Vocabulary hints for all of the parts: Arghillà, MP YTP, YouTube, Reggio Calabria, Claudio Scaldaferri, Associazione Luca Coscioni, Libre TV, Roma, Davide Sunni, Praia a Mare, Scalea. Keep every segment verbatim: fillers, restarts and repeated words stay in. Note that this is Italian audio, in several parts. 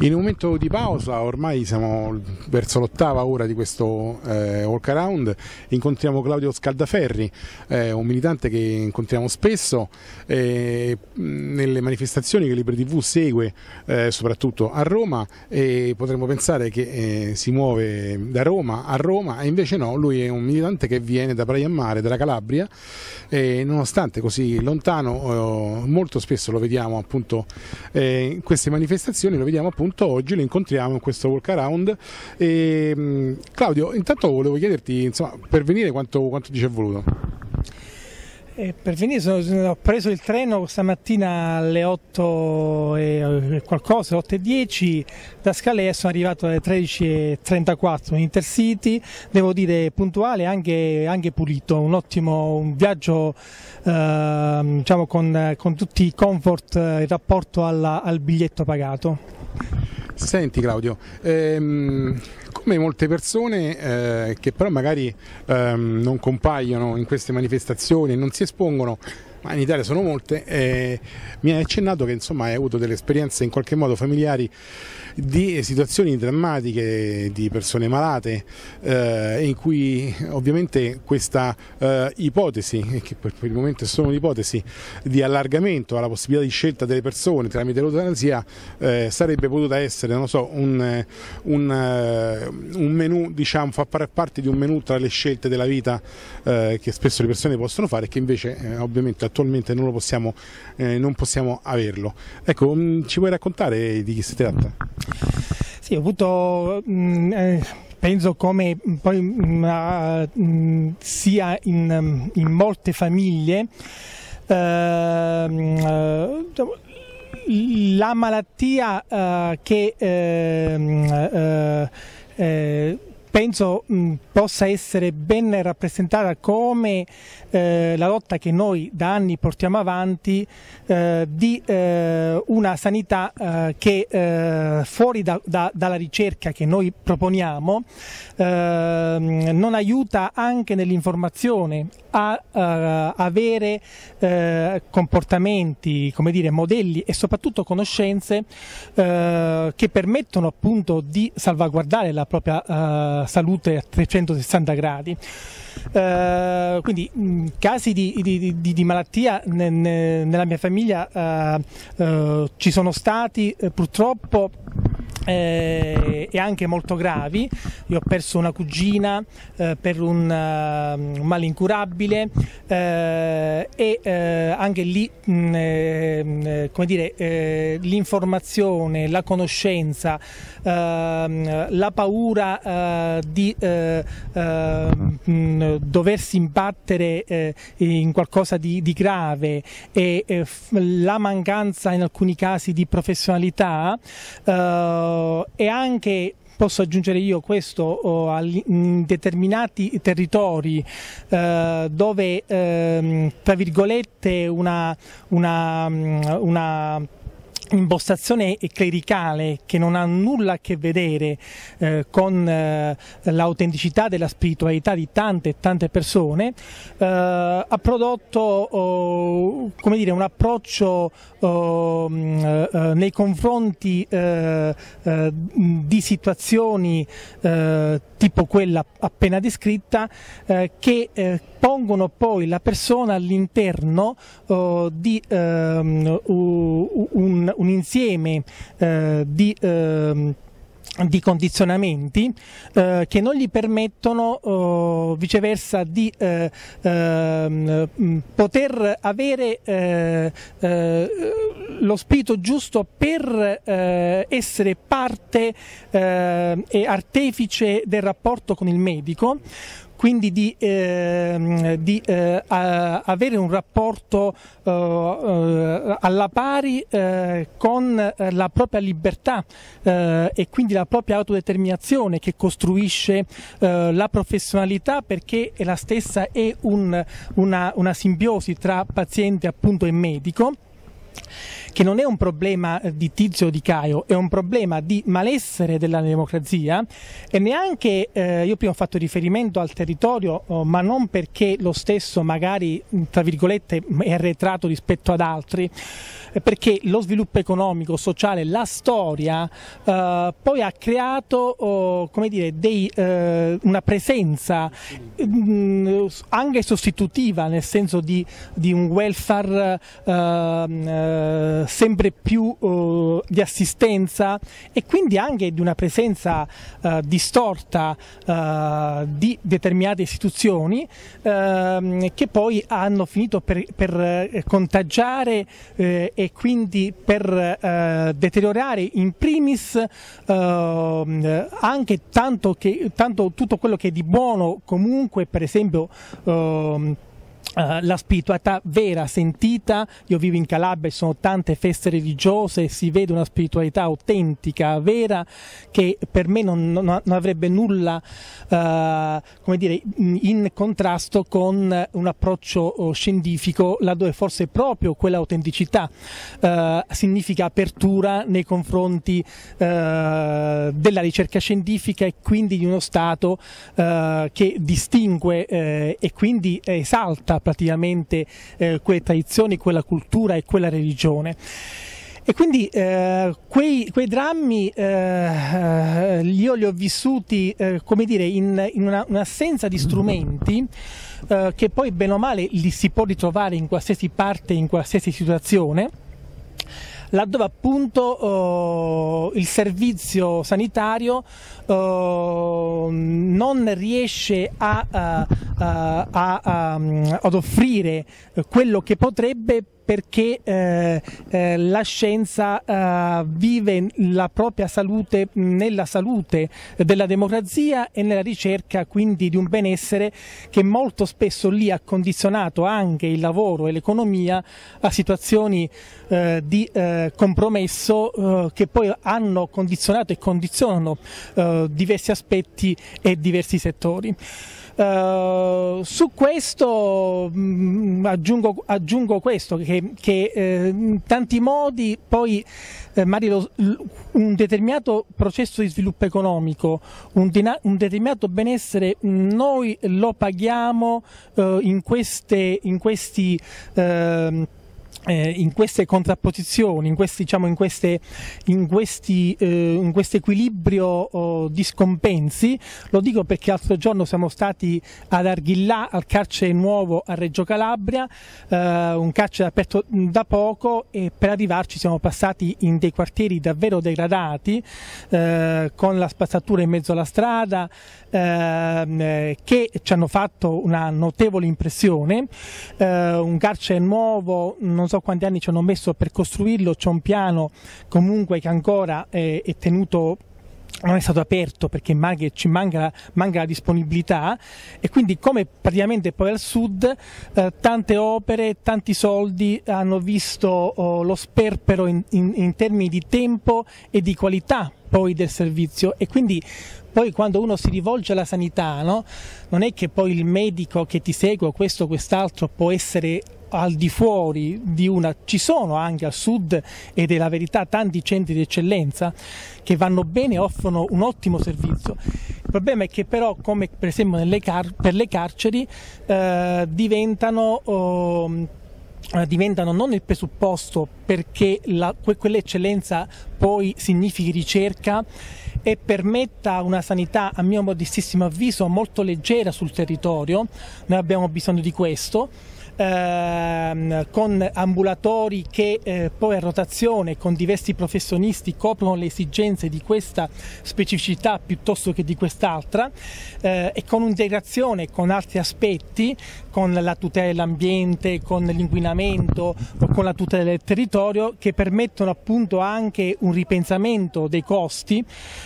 In un momento di pausa, ormai siamo verso l'ottava ora di questo eh, walkaround, incontriamo Claudio Scaldaferri, eh, un militante che incontriamo spesso eh, nelle manifestazioni che Libre tivù segue, eh, soprattutto a Roma, e potremmo pensare che eh, si muove da Roma a Roma, e invece no, lui è un militante che viene da Praia a Mare, dalla Calabria, e nonostante così lontano, eh, molto spesso lo vediamo appunto eh, in queste manifestazioni, lo vediamo appunto oggi, lo incontriamo in questo walkaround. E, Claudio, intanto volevo chiederti, insomma, per venire quanto, quanto ti ci è voluto? Eh, per venire sono, sono, ho preso il treno stamattina alle otto e qualcosa, otto e dieci da Scalea, sono arrivato alle tredici e trentaquattro in Intercity, devo dire puntuale e anche, anche pulito, un ottimo un viaggio eh, diciamo con, con tutti i comfort in rapporto alla, al biglietto pagato. Senti Claudio, ehm, come molte persone eh, che però magari ehm, non compaiono in queste manifestazioni e non si espongono, ma in Italia sono molte, eh, mi hai accennato che insomma hai avuto delle esperienze in qualche modo familiari di situazioni drammatiche, di persone malate, eh, in cui ovviamente questa eh, ipotesi, che per il momento è solo un'ipotesi, di allargamento alla possibilità di scelta delle persone tramite l'eutanasia eh, sarebbe potuta essere, non lo so, un, un, un menù, diciamo, fa parte di un menù tra le scelte della vita eh, che spesso le persone possono fare e che invece eh, ovviamente attualmente non lo possiamo, eh, non possiamo averlo. Ecco, mh, ci vuoi raccontare di chi si tratta? Sì, ho avuto, penso come poi sia in, in molte famiglie, eh, la malattia eh, che eh, eh, penso mh, possa essere ben rappresentata come eh, la lotta che noi da anni portiamo avanti eh, di eh, una sanità eh, che eh, fuori da, da, dalla ricerca che noi proponiamo eh, non aiuta anche nell'informazione a, a avere eh, comportamenti, come dire, modelli e soprattutto conoscenze eh, che permettono appunto di salvaguardare la propria eh, salute a trecentosessanta gradi. Uh, quindi mh, casi di, di, di, di malattia ne, ne, nella mia famiglia uh, uh, ci sono stati uh, purtroppo eh, e anche molto gravi. Io ho perso una cugina uh, per un, uh, un male incurabile uh, e uh, anche lì mh, eh, come dire, eh, l'informazione, la conoscenza, uh, la paura uh, di uh, uh, mh, doversi imbattere eh, in qualcosa di, di grave e eh, la mancanza in alcuni casi di professionalità eh, e anche, posso aggiungere io questo, oh, in determinati territori eh, dove eh, tra virgolette una, una, una impostazione clericale che non ha nulla a che vedere eh, con eh, l'autenticità della spiritualità di tante e tante persone eh, ha prodotto oh, come dire, un approccio oh, eh, nei confronti eh, eh, di situazioni eh, tipo quella appena descritta eh, che eh, pongono poi la persona all'interno oh, di um, un, un insieme uh, di, uh, di condizionamenti uh, che non gli permettono uh, viceversa di uh, uh, poter avere uh, uh, lo spirito giusto per uh, essere parte uh, e artefice del rapporto con il medico, quindi di, eh, di eh, a, avere un rapporto eh, alla pari eh, con la propria libertà eh, e quindi la propria autodeterminazione che costruisce eh, la professionalità, perché è la stessa è un, una, una simbiosi tra paziente appunto e medico. che non è un problema di Tizio o di Caio, è un problema di malessere della democrazia, e neanche, eh, io prima ho fatto riferimento al territorio, oh, ma non perché lo stesso magari, tra virgolette, è arretrato rispetto ad altri, perché lo sviluppo economico, sociale, la storia eh, poi ha creato oh, come dire, dei, eh, una presenza mh, anche sostitutiva, nel senso di, di un welfare eh, sempre più eh, di assistenza, e quindi anche di una presenza eh, distorta eh, di determinate istituzioni eh, che poi hanno finito per, per contagiare eh, e quindi per eh, deteriorare in primis eh, anche tanto, che, tanto tutto quello che è di buono, comunque, per esempio eh, Uh, la spiritualità vera, sentita. Io vivo in Calabria, ci sono tante feste religiose, si vede una spiritualità autentica, vera, che per me non, non, non avrebbe nulla uh, come dire, in contrasto con un approccio scientifico, laddove forse proprio quella autenticità uh, significa apertura nei confronti uh, della ricerca scientifica, e quindi di uno Stato uh, che distingue uh, e quindi esalta praticamente eh, quelle tradizioni, quella cultura e quella religione. E quindi eh, quei, quei drammi eh, io li ho vissuti eh, come dire, in, in un'assenza di strumenti eh, che poi bene o male li si può ritrovare in qualsiasi parte, in qualsiasi situazione, laddove appunto oh, il servizio sanitario oh, non riesce a, a, a, a, a, ad offrire quello che potrebbe, perché eh, eh, la scienza eh, vive la propria salute nella salute della democrazia e nella ricerca, quindi, di un benessere che molto spesso lì ha condizionato anche il lavoro e l'economia a situazioni eh, di eh, compromesso eh, che poi hanno condizionato e condizionano eh, diversi aspetti e diversi settori. Uh, su questo mh, aggiungo, aggiungo questo, che, che eh, in tanti modi poi eh, Mario, un determinato processo di sviluppo economico, un, un determinato benessere, noi lo paghiamo eh, in queste, in questi eh, Eh, in queste contrapposizioni, in questi, diciamo, in queste, in questi, eh, in questo equilibrio oh, di scompensi. Lo dico perché l'altro giorno siamo stati ad Arghillà, al carcere nuovo a Reggio Calabria, eh, un carcere aperto da poco, e per arrivarci siamo passati in dei quartieri davvero degradati, eh, con la spazzatura in mezzo alla strada, eh, che ci hanno fatto una notevole impressione. Eh, un carcere nuovo, non so quanti anni ci hanno messo per costruirlo, c'è un piano comunque che ancora è, è tenuto, non è stato aperto perché manca, ci manca, manca la disponibilità, e quindi, come praticamente poi al sud, eh, tante opere, tanti soldi hanno visto oh, lo sperpero in, in, in termini di tempo e di qualità poi del servizio. E quindi poi quando uno si rivolge alla sanità, no? Non è che poi il medico che ti segue, questo o quest'altro, può essere al di fuori di una... Ci sono anche al sud, ed è la verità, tanti centri di eccellenza che vanno bene e offrono un ottimo servizio. Il problema è che però, come per esempio nelle car per le carceri, eh, diventano... Oh, diventano non il presupposto perché que, quell'eccellenza poi significhi ricerca e permetta una sanità, a mio modestissimo avviso, molto leggera sul territorio. Noi abbiamo bisogno di questo, ehm, con ambulatori che eh, poi a rotazione, con diversi professionisti, coprono le esigenze di questa specificità piuttosto che di quest'altra, eh, e con un'integrazione con altri aspetti, con la tutela dell'ambiente, con l'inquinamento, con la tutela del territorio, che permettono appunto anche un ripensamento dei costi,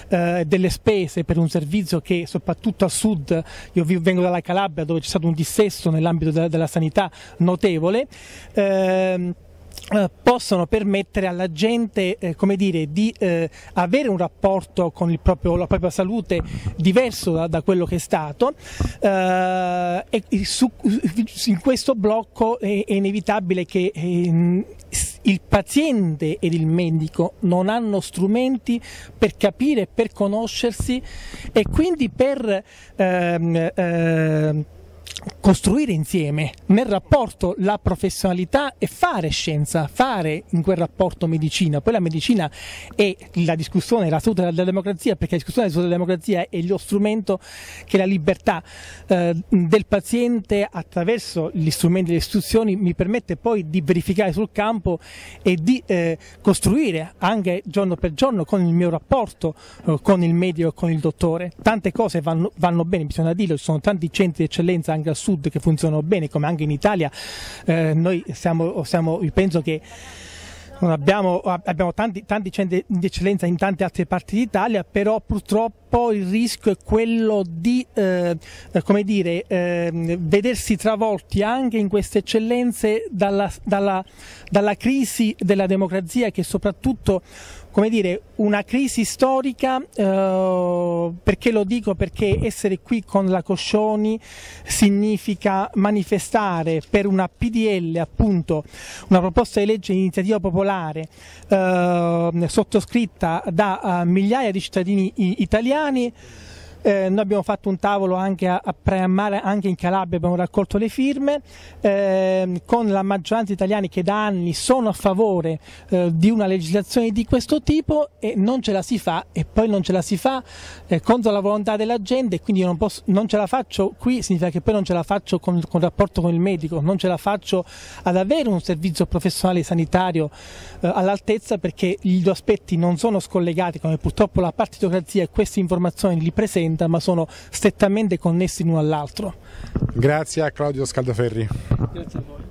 eh, delle spese per un servizio che, soprattutto al sud, io vengo dalla Calabria dove c'è stato un dissesto nell'ambito della, della sanità notevole, eh, possono permettere alla gente eh, come dire, di eh, avere un rapporto con il proprio, la propria salute diverso da, da quello che è stato, eh, e su, in questo blocco è, è inevitabile che eh, il paziente ed il medico non hanno strumenti per capire, per conoscersi e quindi per ehm, ehm, costruire insieme nel rapporto la professionalità e fare scienza, fare in quel rapporto medicina. Poi la medicina e la discussione, la salute della democrazia, perché la discussione della salute della democrazia è lo strumento che la libertà eh, del paziente attraverso gli strumenti delle istituzioni mi permette poi di verificare sul campo e di eh, costruire anche giorno per giorno con il mio rapporto eh, con il medico e con il dottore. Tante cose vanno, vanno bene, bisogna dirlo, ci sono tanti centri di eccellenza anche al sud che funzionano bene, come anche in Italia. Eh, noi siamo, siamo, io penso che non abbiamo, abbiamo tanti, tanti centri di eccellenza in tante altre parti d'Italia, però purtroppo il rischio è quello di eh, come dire, eh, vedersi travolti anche in queste eccellenze dalla, dalla, dalla crisi della democrazia, che è soprattutto, come dire, una crisi storica. Eh, perché lo dico? Perché essere qui con la Coscioni significa manifestare per una P D L, appunto, una proposta di legge di iniziativa popolare eh, sottoscritta da uh, migliaia di cittadini italiani. Eh, noi abbiamo fatto un tavolo anche a, a Praia a Mare, anche in Calabria abbiamo raccolto le firme eh, con la maggioranza degli italiani che da anni sono a favore eh, di una legislazione di questo tipo, e non ce la si fa, e poi non ce la si fa eh, contro la volontà della gente, e quindi io non, posso, non ce la faccio qui, significa che poi non ce la faccio con, con il rapporto con il medico, non ce la faccio ad avere un servizio professionale sanitario eh, all'altezza, perché gli due aspetti non sono scollegati, come purtroppo la partitocrazia e queste informazioni li presentano, ma sono strettamente connessi l'uno all'altro. Grazie a Claudio Scaldaferri. Grazie a voi.